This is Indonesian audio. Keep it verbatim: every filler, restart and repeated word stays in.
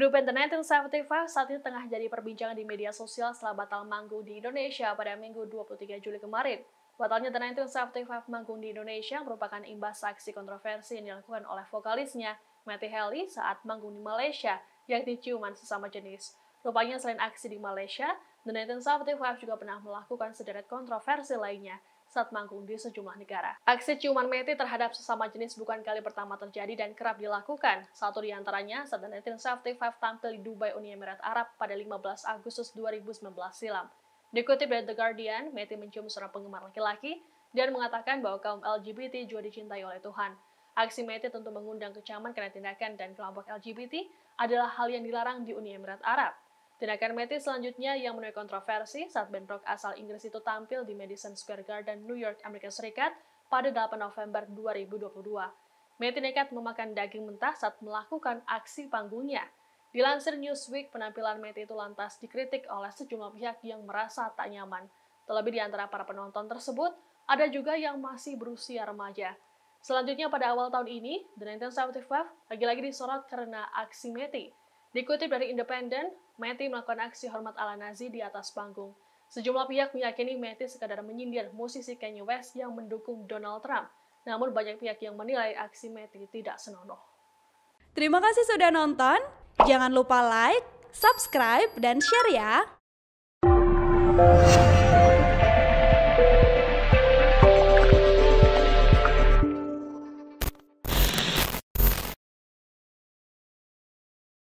Grup band The nineteen seventy-five saat ini tengah jadi perbincangan di media sosial setelah batal manggung di Indonesia pada Minggu dua puluh tiga Juli kemarin. Batalnya The nineteen seventy-five manggung di Indonesia merupakan imbas aksi kontroversi yang dilakukan oleh vokalisnya Matty Healy saat manggung di Malaysia, yakni ciuman sesama jenis. Rupanya selain aksi di Malaysia, The nineteen seventy-five juga pernah melakukan sederet kontroversi lainnya saat manggung di sejumlah negara. Aksi ciuman Matty terhadap sesama jenis bukan kali pertama terjadi dan kerap dilakukan. Satu diantaranya saat The nineteen seventy-five tampil di Dubai, Uni Emirat Arab pada lima belas Agustus dua ribu sembilan belas silam. Dikutip dari The Guardian, Matty mencium seorang penggemar laki-laki dan mengatakan bahwa kaum L G B T juga dicintai oleh Tuhan. Aksi Matty tentu mengundang kecaman karena tindakan dan kelompok L G B T adalah hal yang dilarang di Uni Emirat Arab. Tindakan Matty selanjutnya yang menuai kontroversi saat band rock asal Inggris itu tampil di Madison Square Garden, New York, Amerika Serikat pada delapan November dua ribu dua puluh dua. Matty nekat memakan daging mentah saat melakukan aksi panggungnya. Dilansir Newsweek, penampilan Matty itu lantas dikritik oleh sejumlah pihak yang merasa tak nyaman. Terlebih di antara para penonton tersebut, ada juga yang masih berusia remaja. Selanjutnya pada awal tahun ini, The nineteen seventy-five lagi-lagi disorot karena aksi Matty. Dikutip dari Independent, Matty melakukan aksi hormat ala Nazi di atas panggung. Sejumlah pihak meyakini Matty sekadar menyindir musisi Kanye West yang mendukung Donald Trump. Namun banyak pihak yang menilai aksi Matty tidak senonoh. Terima kasih sudah nonton. Jangan lupa like, subscribe, dan share ya!